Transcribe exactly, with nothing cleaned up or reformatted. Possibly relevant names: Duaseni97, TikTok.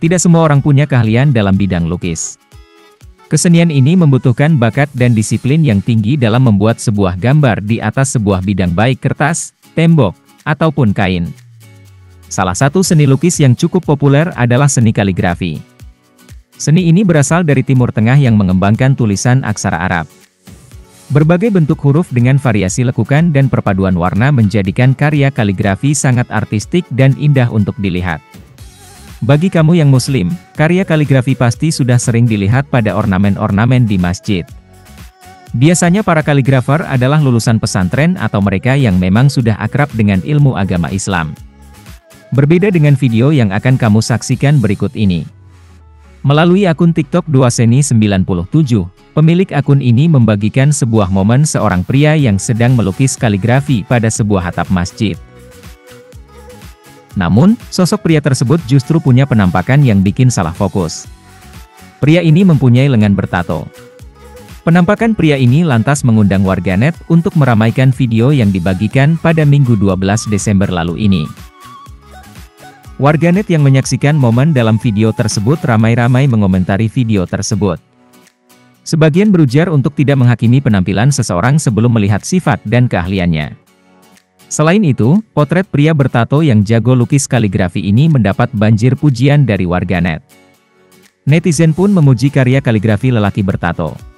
Tidak semua orang punya keahlian dalam bidang lukis. Kesenian ini membutuhkan bakat dan disiplin yang tinggi dalam membuat sebuah gambar di atas sebuah bidang baik kertas, tembok, ataupun kain. Salah satu seni lukis yang cukup populer adalah seni kaligrafi. Seni ini berasal dari Timur Tengah yang mengembangkan tulisan aksara Arab. Berbagai bentuk huruf dengan variasi lekukan dan perpaduan warna menjadikan karya kaligrafi sangat artistik dan indah untuk dilihat. Bagi kamu yang muslim, karya kaligrafi pasti sudah sering dilihat pada ornamen-ornamen di masjid. Biasanya para kaligrafer adalah lulusan pesantren atau mereka yang memang sudah akrab dengan ilmu agama Islam. Berbeda dengan video yang akan kamu saksikan berikut ini. Melalui akun TikTok Duaseni sembilan tujuh, pemilik akun ini membagikan sebuah momen seorang pria yang sedang melukis kaligrafi pada sebuah atap masjid. Namun, sosok pria tersebut justru punya penampakan yang bikin salah fokus. Pria ini mempunyai lengan bertato. Penampakan pria ini lantas mengundang warganet untuk meramaikan video yang dibagikan pada Minggu dua belas Desember lalu ini. Warganet yang menyaksikan momen dalam video tersebut ramai-ramai mengomentari video tersebut. Sebagian berujar untuk tidak menghakimi penampilan seseorang sebelum melihat sifat dan keahliannya. Selain itu, potret pria bertato yang jago lukis kaligrafi ini mendapat banjir pujian dari warganet. Netizen pun memuji karya kaligrafi lelaki bertato.